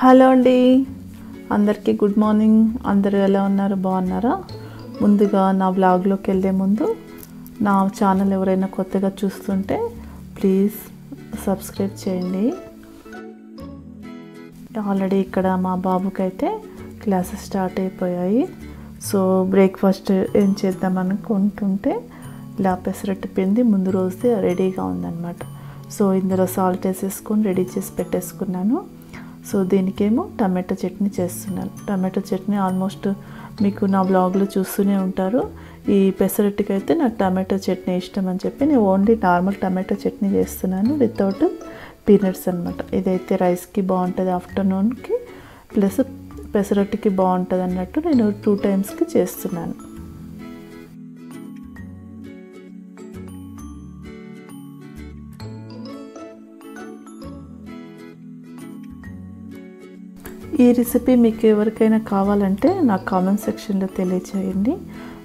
Hello అండి అందరికీ good morning. అందరూ ఎలా ఉన్నారు? బాగున్నారా? ముందుగా నా బ్లాగ్లోకి వెళ్ళే ముందు నా ఛానల్ ఎవరైనా కొత్తగా చూస్తుంటే ప్లీజ్ సబ్స్క్రైబ్ చేయండి. ఆల్రెడీ ఇక్కడ మా బాబుకి అయితే క్లాసెస్ స్టార్ట్ అయిపోయాయి. సో బ్రేక్ఫాస్ట్ ఏం చేద్దాం అనుకుంటుంటే ఇలా పెసరట్టు పిండి ముందు రోజుదే రెడీగా ఉందన్నమాట. సో ఇందులో సాల్ట్ వేసేసుకొని రెడీ చేసి పెట్టేసుకున్నాను. సో దీనికేమో టమాటో చట్నీ చేస్తున్నాను. టమాటో చట్నీ ఆల్మోస్ట్ మీకు నా బ్లాగ్లో చూస్తూనే ఉంటారు. ఈ పెసరట్టుకి అయితే నాకు టమాటో చట్నీ ఇష్టం అని చెప్పి నేను ఓన్లీ నార్మల్ టమాటో చట్నీ చేస్తున్నాను వితౌట్ పీనట్స్ అనమాట. ఇదైతే రైస్కి బాగుంటుంది, ఆఫ్టర్నూన్కి ప్లస్ పెసరట్టుకి బాగుంటుంది అన్నట్టు నేను 2 టైమ్స్కి చేస్తున్నాను. ఈ రెసిపీ మీకు ఎవరికైనా కావాలంటే నాకు కామెంట్ సెక్షన్లో తెలియచేయండి,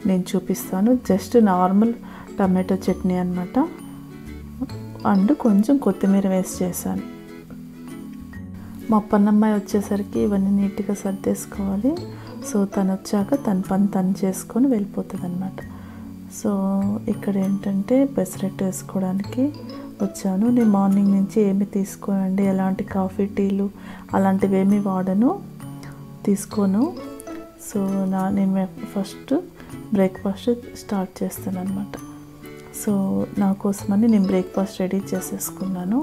నేను చూపిస్తాను. జస్ట్ నార్మల్ టమాటో చట్నీ అన్నమాట. అండ్ కొంచెం కొత్తిమీర వేసి చేశాను. మా పన్నమ్మాయి వచ్చేసరికి ఇవన్నీ నీట్గా సర్దేసుకోవాలి. సో తను వచ్చాక తన పని తను చేసుకొని వెళ్ళిపోతుంది అనమాట. సో ఇక్కడ ఏంటంటే పెసరట్టు వేసుకోవడానికి వచ్చాను. నేను మార్నింగ్ నుంచి ఏమి తీసుకోనండి, ఎలాంటి కాఫీ టీలు అలాంటివి ఏమీ తీసుకోను. సో నేను ఫస్ట్ బ్రేక్ఫాస్ట్ స్టార్ట్ చేస్తాను అనమాట. సో నా కోసమని నేను బ్రేక్ఫాస్ట్ రెడీ చేసేసుకున్నాను.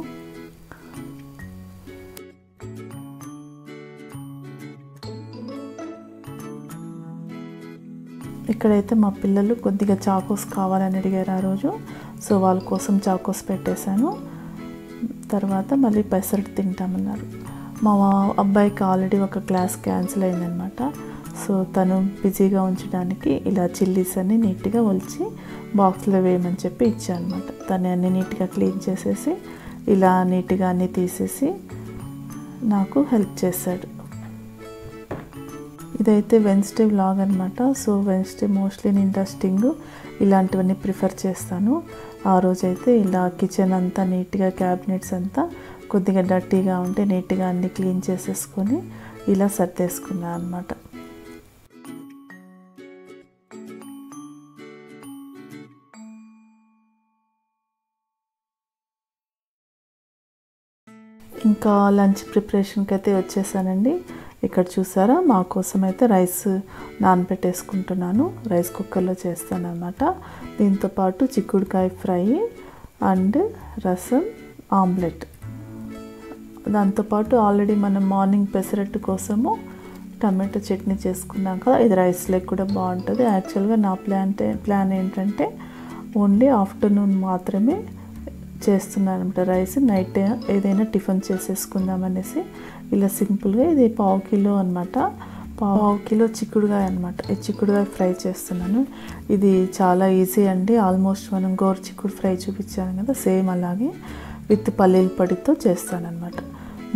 ఇక్కడైతే మా పిల్లలు కొద్దిగా చాకోస్ కావాలని అడిగారు ఆ రోజు. సో వాళ్ళ కోసం చాకోస్ పెట్టేశాను. తర్వాత మళ్ళీ పెసరట్టు తింటామన్నారు. మా అబ్బాయికి ఆల్రెడీ ఒక క్లాస్ క్యాన్సిల్ అయిందనమాట. సో తను బిజీగా ఉంచడానికి ఇలా చిల్లీస్ అన్నీ నీట్గా ఒలిచి బాక్స్లో వేయమని చెప్పి ఇచ్చాను అనమాట. తను అన్నీ నీట్గా క్లీన్ చేసేసి ఇలా నీట్గా అన్నీ తీసేసి నాకు హెల్ప్ చేశాడు. ఇదైతే వెన్స్డే వ్లాగ్ అనమాట. సో వెన్స్డే మోస్ట్లీ నేను డస్టింగ్ ఇలాంటివన్నీ ప్రిఫర్ చేస్తాను. ఆ రోజైతే ఇలా కిచెన్ అంతా నీట్గా, క్యాబినెట్స్ అంతా కొద్దిగా డర్టీగా ఉంటే నీట్గా అన్నీ క్లీన్ చేసేసుకొని ఇలా సర్దేసుకున్నాను అనమాట. ఇంకా లంచ్ ప్రిపరేషన్కి అయితే వచ్చేసానండి. ఇక్కడ చూసారా మా కోసం అయితే రైస్ నానబెట్టేసుకుంటున్నాను. రైస్ కుక్కర్లో చేస్తాను అనమాట. దీంతోపాటు చిక్కుడుకాయ ఫ్రై అండ్ రసం, ఆమ్లెట్. దాంతోపాటు ఆల్రెడీ మనం మార్నింగ్ పెసరట్టు కోసము టమాటో చట్నీ చేసుకున్నాం కదా, ఇది రైస్ లెగ్ కూడా బాగుంటుంది. యాక్చువల్గా నా ప్లాన్ ఏంటంటే ఓన్లీ ఆఫ్టర్నూన్ మాత్రమే చేస్తున్నాను అనమాట రైస్. నైట్ ఏదైనా టిఫిన్ చేసేసుకుందాం అనేసి ఇలా సింపుల్గా ఇది 1/2 కిలో అనమాట. 1/2 కిలో చిక్కుడుగాయ అనమాట. ఈ చిక్కుడుగాయ ఫ్రై చేస్తున్నాను. ఇది చాలా ఈజీ అండి. ఆల్మోస్ట్ మనం గోరు చిక్కుడు ఫ్రై చూపించాను కదా, సేమ్ అలాగే విత్ పల్లీల పొడితో చేస్తానన్నమాట.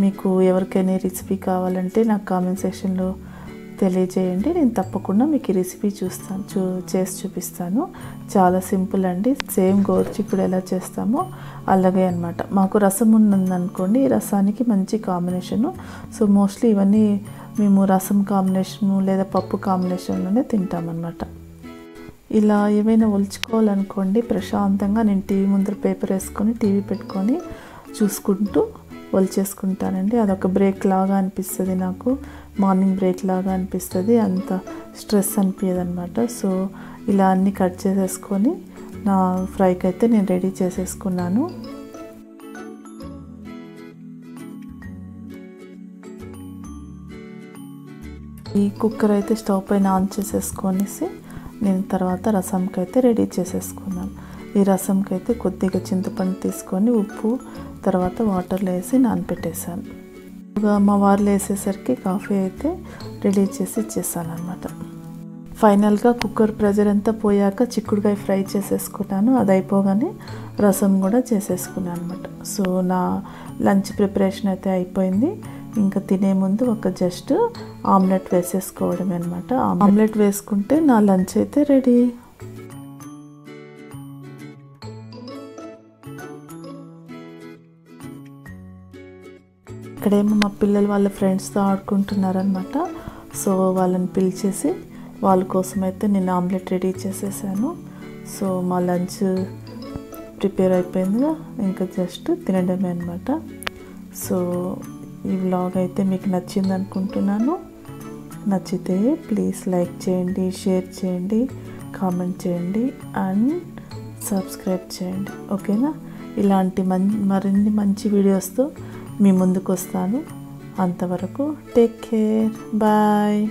మీకు ఎవరికైనా రెసిపీ కావాలంటే నాకు కామెంట్ సెక్షన్లో తెలియజేయండి. నేను తప్పకుండా మీకు ఈ రెసిపీ చేసి చూపిస్తాను. చాలా సింపుల్ అండి. సేమ్ గోరు చిక్కుడు ఎలా చేస్తామో అలాగే అనమాట. మాకు రసం ఉందనుకోండి, ఈ రసానికి మంచి కాంబినేషను. సో మోస్ట్లీ ఇవన్నీ మేము రసం కాంబినేషను లేదా పప్పు కాంబినేషన్లోనే తింటామన్నమాట. ఇలా ఏమైనా ఒలుచుకోవాలనుకోండి, ప్రశాంతంగా నేను టీవీ ముందర పేపర్ వేసుకొని టీవీ పెట్టుకొని చూసుకుంటూ వల్చేసుకుంటానండి. అదొక బ్రేక్ లాగా అనిపిస్తుంది నాకు. మార్నింగ్ బ్రేక్ లాగా అనిపిస్తుంది, అంత స్ట్రెస్ అనిపించదనమాట. సో ఇలా అన్నీ కట్ చేసేసుకొని నా ఫ్రైకి అయితే నేను రెడీ చేసేసుకున్నాను. ఈ కుక్కర్ అయితే స్టవ్ పైన ఆన్ చేసేసుకొనేసి నేను తర్వాత రసంకి అయితే రెడీ చేసేసుకున్నాను. ఈ రసంకి అయితే కొద్దిగా చింతపండు తీసుకొని ఉప్పు, తర్వాత వాటర్లో వేసి నానపెట్టేశాను. మా వారిలో వేసేసరికి కాఫీ అయితే రెడీ చేసి ఇచ్చేసాను అనమాట. ఫైనల్గా కుక్కర్ ప్రెజర్ అంతా పోయాక చిక్కుడుకాయ ఫ్రై చేసేసుకున్నాను. అది అయిపోగానే రసం కూడా చేసేసుకున్నాను అనమాట. సో నా లంచ్ ప్రిపరేషన్ అయితే అయిపోయింది. ఇంకా తినే ముందు ఒక జస్ట్ ఆమ్లెట్ వేసేసుకోవడమే అనమాట. ఆమ్లెట్ వేసుకుంటే నా లంచ్ అయితే రెడీ. ఇక్కడేమో మా పిల్లలు వాళ్ళ ఫ్రెండ్స్తో ఆడుకుంటున్నారనమాట. సో వాళ్ళని పిలిచేసి వాళ్ళ కోసం అయితే నేను ఆమ్లెట్ రెడీ చేసేసాను. సో మా లంచ్ ప్రిపేర్ అయిపోయింది, ఇంకా జస్ట్ తినడమే అనమాట. సో ఈ వ్లాగ్ అయితే మీకు నచ్చింది అనుకుంటున్నాను. నచ్చితే ప్లీజ్ లైక్ చేయండి, షేర్ చేయండి, కామెంట్ చేయండి అండ్ సబ్స్క్రైబ్ చేయండి. ఓకేనా? ఇలాంటి మరిన్ని మంచి వీడియోస్తో మీ ముందుకు వస్తాను. అంతవరకు టేక్ కేర్, బాయ్.